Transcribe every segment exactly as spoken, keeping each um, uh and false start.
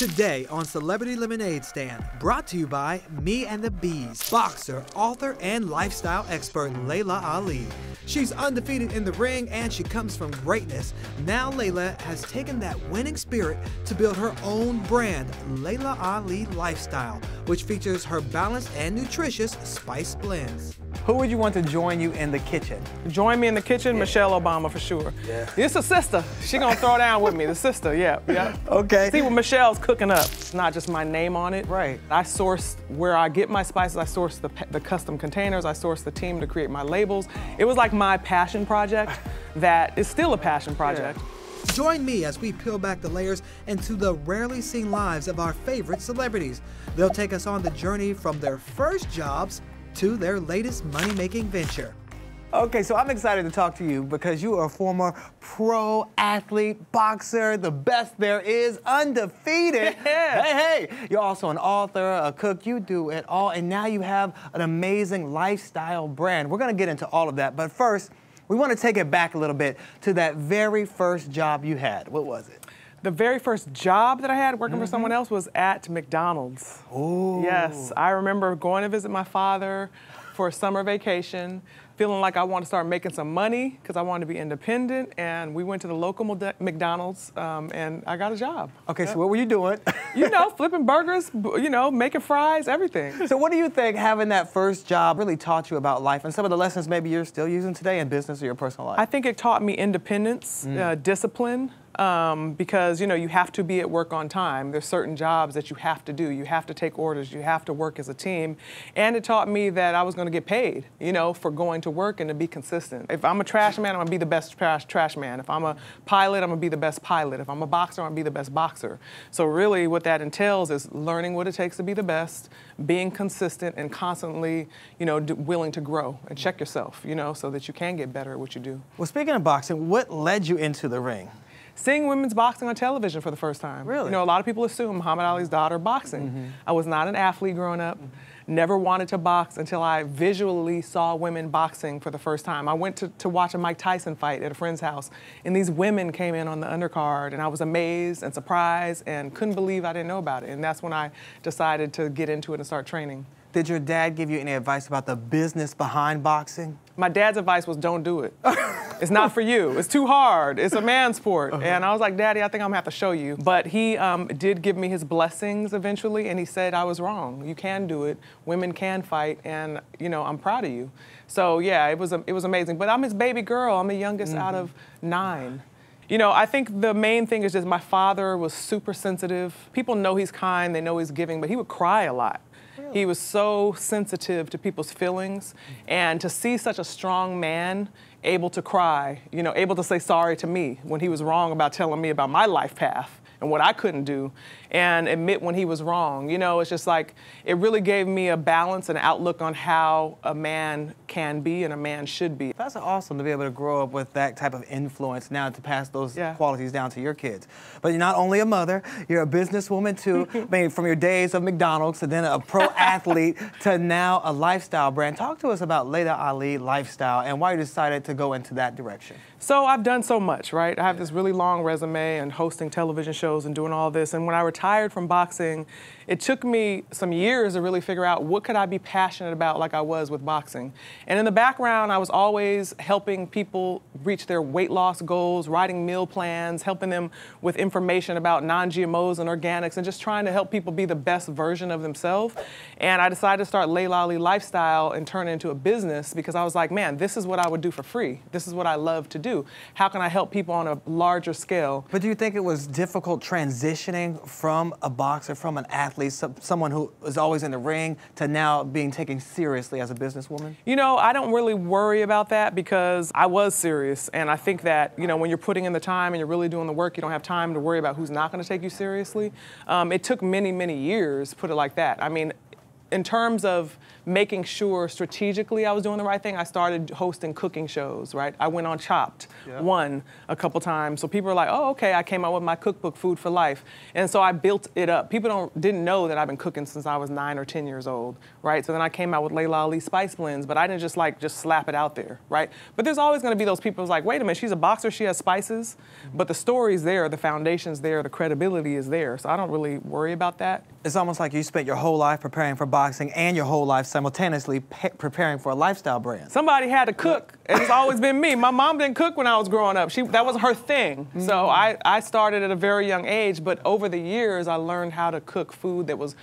Today on Celebrity Lemonade Stand, brought to you by Me and the Bees, boxer, author, and lifestyle expert Laila Ali. She's undefeated in the ring and she comes from greatness. Now Laila has taken that winning spirit to build her own brand, Laila Ali Lifestyle, which features her balanced and nutritious spice blends. Who would you want to join you in the kitchen? Join me in the kitchen? Yeah. Michelle Obama, for sure. Yeah. It's a sister. She gonna throw down with me, the sister, yeah, yeah. Okay. See what Michelle's cooking up. It's not just my name on it. Right. I source where I get my spices. I source the, the custom containers. I source the team to create my labels. It was like my passion project that is still a passion project. Yeah. Join me as we peel back the layers into the rarely seen lives of our favorite celebrities. They'll take us on the journey from their first jobs to their latest money-making venture. Okay, so I'm excited to talk to you because you are a former pro athlete, boxer, the best there is, undefeated. Yeah. Hey, hey, you're also an author, a cook, you do it all, and now you have an amazing lifestyle brand. We're gonna get into all of that, but first, we wanna take it back a little bit to that very first job you had. What was it? The very first job that I had working mm-hmm. for someone else was at McDonald's. Ooh. Yes, I remember going to visit my father for a summer vacation, feeling like I wanted to start making some money because I wanted to be independent, and we went to the local McDonald's um, and I got a job. Okay, yep. So what were you doing? You know, flipping burgers, you know, making fries, everything. So what do you think having that first job really taught you about life and some of the lessons maybe you're still using today in business or your personal life? I think it taught me independence, mm. uh, discipline, Um, because, you know, you have to be at work on time. There's certain jobs that you have to do. You have to take orders. You have to work as a team. And it taught me that I was going to get paid, you know, for going to work and to be consistent. If I'm a trash man, I'm going to be the best trash, trash man. If I'm a pilot, I'm going to be the best pilot. If I'm a boxer, I'm going to be the best boxer. So really what that entails is learning what it takes to be the best, being consistent and constantly, you know, d willing to grow and check yourself, you know, so that you can get better at what you do. Well, speaking of boxing, what led you into the ring? Seeing women's boxing on television for the first time. Really? You know, a lot of people assume Muhammad Ali's daughter boxing. Mm-hmm. I was not an athlete growing up, mm-hmm. never wanted to box until I visually saw women boxing for the first time. I went to, to watch a Mike Tyson fight at a friend's house, and these women came in on the undercard, and I was amazed and surprised and couldn't believe I didn't know about it. And that's when I decided to get into it and start training. Did your dad give you any advice about the business behind boxing? My dad's advice was don't do it. It's not for you. It's too hard. It's a man sport. Uh-huh. And I was like, Daddy, I think I'm gonna have to show you. But he um, did give me his blessings eventually, and he said I was wrong. You can do it. Women can fight, and you know I'm proud of you. So yeah, it was it was amazing. But I'm his baby girl. I'm the youngest mm-hmm. out of nine. You know, I think the main thing is just my father was super sensitive. People know he's kind. They know he's giving, but he would cry a lot. He was so sensitive to people's feelings, and to see such a strong man able to cry, you know, able to say sorry to me when he was wrong about telling me about my life path and what I couldn't do, and admit when he was wrong. You know, it's just like, it really gave me a balance and outlook on how a man can be and a man should be. That's awesome to be able to grow up with that type of influence now to pass those yeah. qualities down to your kids. But you're not only a mother, you're a businesswoman too. I mean, from your days of McDonald's to then a pro athlete to now a lifestyle brand. Talk to us about Laila Ali Lifestyle and why you decided to go into that direction. So I've done so much, right? I have yeah. this really long resume and hosting television shows and doing all this, and when I retired from boxing, it took me some years to really figure out what could I be passionate about like I was with boxing. And in the background, I was always helping people reach their weight loss goals, writing meal plans, helping them with information about non G M Os and organics, and just trying to help people be the best version of themselves. And I decided to start Laila Ali Lifestyle and turn it into a business because I was like, man, this is what I would do for free. This is what I love to do. How can I help people on a larger scale? But do you think it was difficult transitioning from a boxer, from an athlete, so, someone who is always in the ring, to now being taken seriously as a businesswoman? You know, I don't really worry about that because I was serious. And I think that, you know, when you're putting in the time and you're really doing the work, you don't have time to worry about who's not going to take you seriously. Um, it took many, many years, put it like that. I mean, in terms of making sure strategically I was doing the right thing, I started hosting cooking shows, right? I went on Chopped, yeah. won a couple times. So people are like, oh, okay, I came out with my cookbook, Food for Life. And so I built it up. People don't, didn't know that I've been cooking since I was nine or ten years old, right? So then I came out with Laila Ali Spice Blends, but I didn't just like, just slap it out there, right? But there's always gonna be those people who's like, wait a minute, she's a boxer, she has spices, but the story's there, the foundation's there, the credibility is there. So I don't really worry about that. It's almost like you spent your whole life preparing for boxing and your whole life simultaneously preparing for a lifestyle brand. Somebody had to cook, and it's always been me. My mom didn't cook when I was growing up. She, that was her thing. Mm-hmm. So I, I started at a very young age, but over the years, I learned how to cook food that was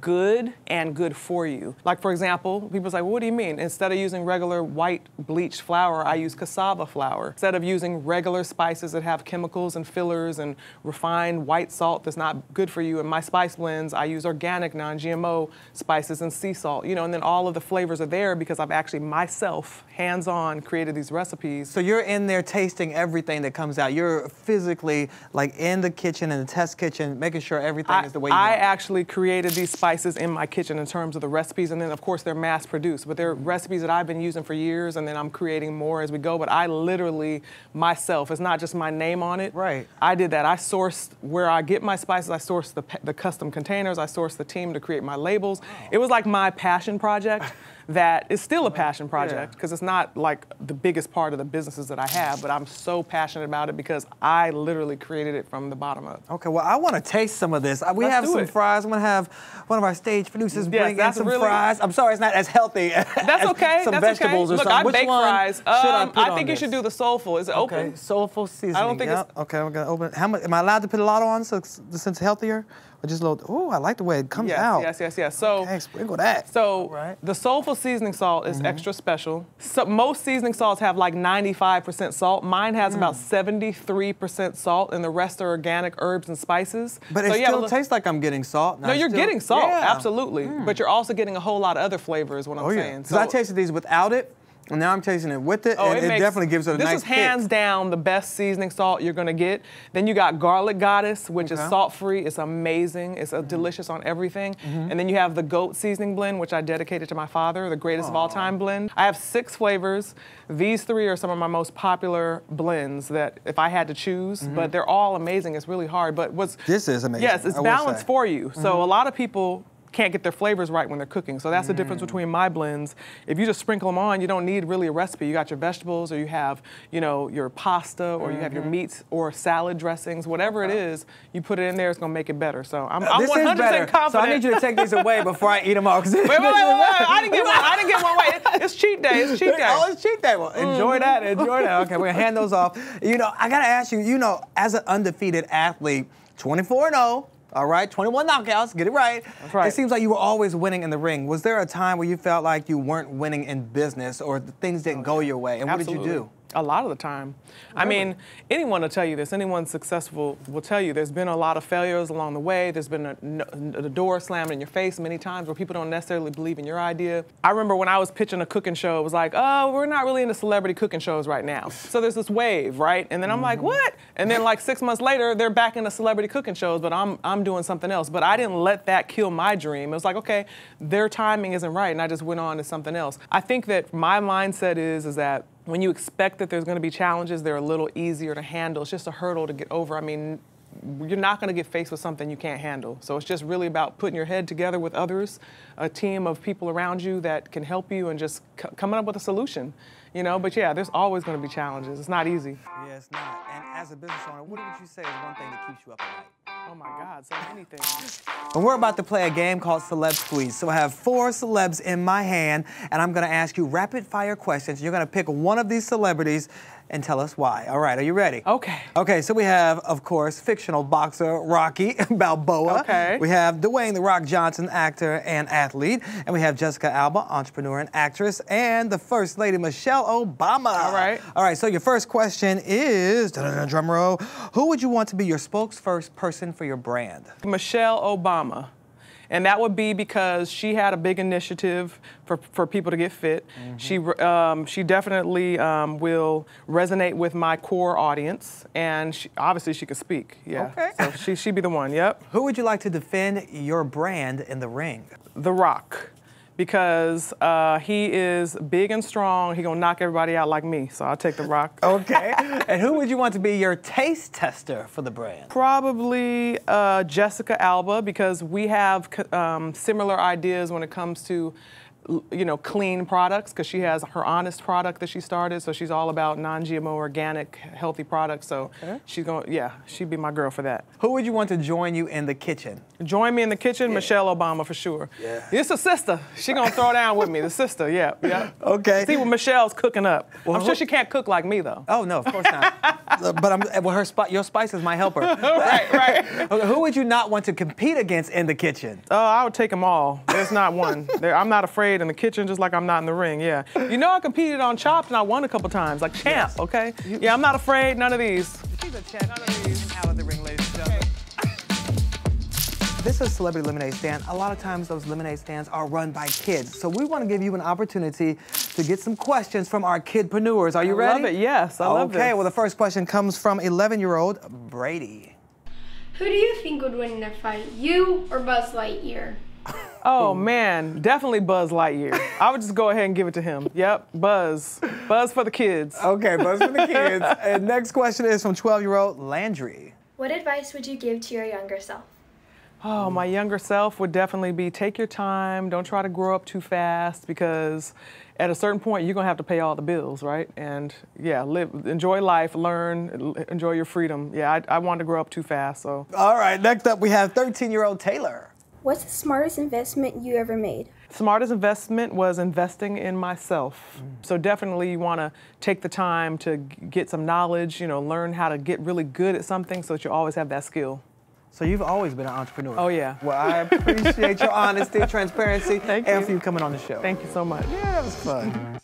good and good for you. Like, for example, people say, well, what do you mean? Instead of using regular white bleached flour, I use cassava flour. Instead of using regular spices that have chemicals and fillers and refined white salt that's not good for you, in my spice blends, I use organic, non G M O spices and sea salt, you know, and then all of the flavors are there because I've actually myself, hands-on, created these recipes. So you're in there tasting everything that comes out. You're physically, like, in the kitchen, in the test kitchen, making sure everything I, is the way you I want. I actually created these spices spices in my kitchen in terms of the recipes, and then of course they're mass produced, but they're recipes that I've been using for years, and then I'm creating more as we go, but I literally, myself, it's not just my name on it. Right. I did that. I sourced where I get my spices, I sourced the, the custom containers, I sourced the team to create my labels. Wow. It was like my passion project. That is still a passion project because yeah. it's not like the biggest part of the businesses that I have, but I'm so passionate about it because I literally created it from the bottom up. Okay, well, I want to taste some of this. We Let's have some it. fries. I'm going to have one of our stage producers yes, bring in some really, fries. I'm sorry, it's not as healthy as that's okay, some that's vegetables okay. or Look, something. I Which bake one fries. Um, I, I think you this? should do the soulful. Is it okay. open? Soulful seasoning. I don't think yep. it's... Okay, I'm going to open it. How much, am I allowed to put a lot on so it's, since it's healthier? Or just a little, oh, I like the way it comes yes, out. Yes, yes, yes. So, okay, sprinkle that. So right. the soulful seasoning salt is mm-hmm. extra special. So most seasoning salts have like ninety-five percent salt. Mine has mm. about seventy-three percent salt, and the rest are organic herbs and spices. But so it yeah, still tastes like I'm getting salt. No, I you're still, getting salt, yeah. absolutely. Mm. But you're also getting a whole lot of other flavors, what oh, I'm yeah. saying. So I tasted these without it, and now I'm tasting it with it, oh, and it, it makes, definitely gives it a nice kick. This is hands down the best seasoning salt you're gonna get. Then you got Garlic Goddess, which okay. is salt-free. It's amazing. It's mm-hmm. delicious on everything. Mm-hmm. And then you have the Goat Seasoning Blend, which I dedicated to my father, the greatest Aww. of all time blend. I have six flavors. These three are some of my most popular blends that if I had to choose, mm-hmm. but they're all amazing. It's really hard, but what's- This is amazing, Yes, it's balanced for you. Mm-hmm. So a lot of people can't get their flavors right when they're cooking. So that's mm. the difference between my blends. If you just sprinkle them on, you don't need really a recipe. You got your vegetables, or you have, you know, your pasta, or mm-hmm. you have your meats or salad dressings, whatever it is, you put it in there, it's gonna make it better. So I'm, I'm this one hundred percent is better. confident. So I need you to take these away before I eat them all. Wait, wait, wait, wait, wait, I didn't get one, I didn't get one away. It's, it's cheat day, it's cheat day. Oh, it's cheat day. Well, enjoy mm. that, enjoy that. Okay, we're gonna hand those off. You know, I gotta ask you, you know, as an undefeated athlete, twenty-four and oh, all right, twenty-one knockouts, get it right. That's right. It seems like you were always winning in the ring. Was there a time where you felt like you weren't winning in business, or things didn't oh, yeah. go your way? And Absolutely. what did you do? A lot of the time. Really? I mean, anyone will tell you this, anyone successful will tell you there's been a lot of failures along the way. There's been a, a door slammed in your face many times where people don't necessarily believe in your idea. I remember when I was pitching a cooking show, it was like, oh, we're not really into celebrity cooking shows right now. So there's this wave, right? And then I'm mm-hmm. like, what? And then like six months later, they're back into celebrity cooking shows, but I'm, I'm doing something else. But I didn't let that kill my dream. It was like, okay, their timing isn't right, and I just went on to something else. I think that my mindset is, is that when you expect that there's gonna be challenges, they're a little easier to handle. It's just a hurdle to get over. I mean, you're not gonna get faced with something you can't handle. So it's just really about putting your head together with others, a team of people around you that can help you, and just c coming up with a solution. You know, but yeah, there's always gonna be challenges. It's not easy. Yeah, it's not. And as a business owner, what would you say is one thing that keeps you up at night? Oh my God, so many things. And we're about to play a game called Celeb Squeeze. So I have four celebs in my hand, and I'm gonna ask you rapid fire questions. You're gonna pick one of these celebrities and tell us why. All right, are you ready? Okay. Okay, so we have, of course, fictional boxer Rocky Balboa. Okay. We have Dwayne The Rock Johnson, actor and athlete. And we have Jessica Alba, entrepreneur and actress, and the First Lady, Michelle Obama. All right. All right, so your first question is, drum roll, who would you want to be your spokesperson person for your brand? Michelle Obama. And that would be because she had a big initiative for, for people to get fit. Mm-hmm. She, um, she definitely um, will resonate with my core audience, and she, obviously she could speak, yeah. Okay. So she, she'd be the one, yep. Who would you like to defend your brand in the ring? The Rock. because uh, he is big and strong. He gonna knock everybody out like me, so I'll take The Rock. Okay, and who would you want to be your taste tester for the brand? Probably uh, Jessica Alba, because we have um, similar ideas when it comes to, you know, clean products, because she has her Honest product that she started, so she's all about non G M O, organic, healthy products, so okay. she's going, yeah, she'd be my girl for that. Who would you want to join you in the kitchen? Join me in the kitchen? Yeah. Michelle Obama, for sure. Yeah. It's a sister. She gonna throw down with me, the sister, yeah, yeah. Okay. See what Michelle's cooking up. Well, I'm who, sure she can't cook like me, though. Oh, no, of course not. But I'm, well, her spi your spice is my helper. Right, right. Okay, who would you not want to compete against in the kitchen? Oh, uh, I would take them all. There's not one. There, I'm not afraid in the kitchen, just like I'm not in the ring, yeah. You know, I competed on Chopped and I won a couple times, like champ, yes. Okay? Yeah, I'm not afraid, none of these. She's a champ, none of these. Out of the ring, ladies and gentlemen. Okay. This is Celebrity Lemonade Stand. A lot of times those lemonade stands are run by kids, so we want to give you an opportunity to get some questions from our kidpreneurs. Are you I ready? I love it, yes, I okay, love it. Okay, well the first question comes from eleven-year-old Brady. Who do you think would win in a fight, you or Buzz Lightyear? Oh man, definitely Buzz Lightyear. I would just go ahead and give it to him. Yep, Buzz. Buzz for the kids. Okay, Buzz for the kids. And next question is from twelve-year-old Landry. What advice would you give to your younger self? Oh, my younger self would definitely be take your time, don't try to grow up too fast, because at a certain point you're gonna have to pay all the bills, right? And yeah, live, enjoy life, learn, enjoy your freedom. Yeah, I, I wanted to grow up too fast, so. All right, next up we have thirteen-year-old Taylor. What's the smartest investment you ever made? Smartest investment was investing in myself. Mm. So definitely you want to take the time to get some knowledge, you know, learn how to get really good at something so that you always have that skill. So you've always been an entrepreneur. Oh yeah. Well, I appreciate your honesty, transparency, Thank and you. for you coming on the show. Thank you so much. Yeah, that was fun.